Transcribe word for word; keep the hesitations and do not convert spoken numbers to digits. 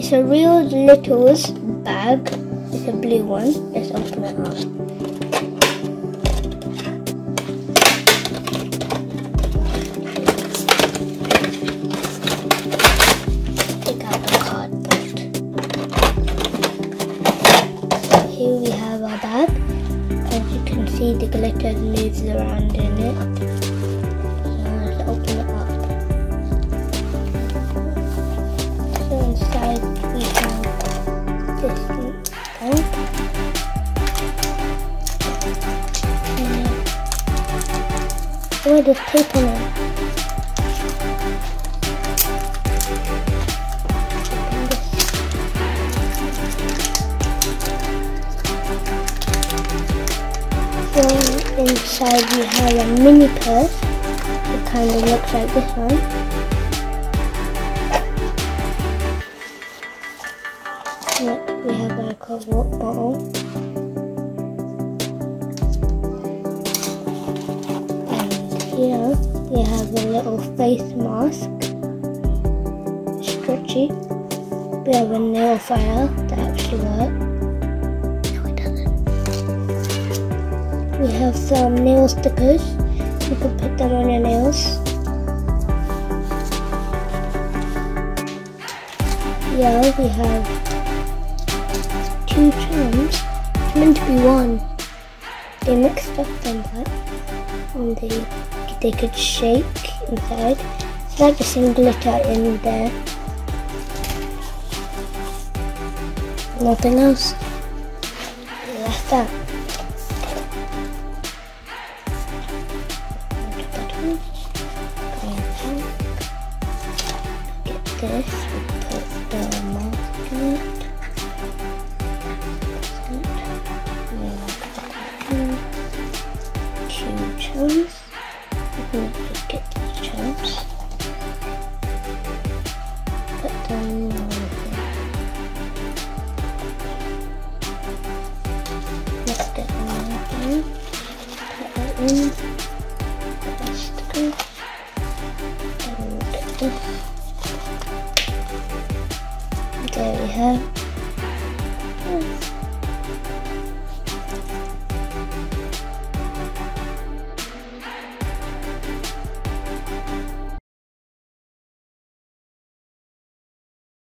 It's a Real Littles bag. It's a blue one. Let's open it up. Take out the cardboard. Here we have our bag. As you can see, the glitter moves around in it. Oh, there's tape on it. So inside we have a mini purse. It kind of looks like this one. Look, we have like a water bottle. Here we have a little face mask, stretchy. We have a nail file that actually works. No, it doesn't. We have some nail stickers. You can put them on your nails. Yeah, we have two charms. It's meant to be one. They mixed up them up and they they could shake inside. It's like the same glitter in there. Nothing else. That's that. Get this. We put the mask in it. Two chums. We'll just get these chunks, put them on here, let's get them on here, put that in, put that sticker, and we'll get this, there we have,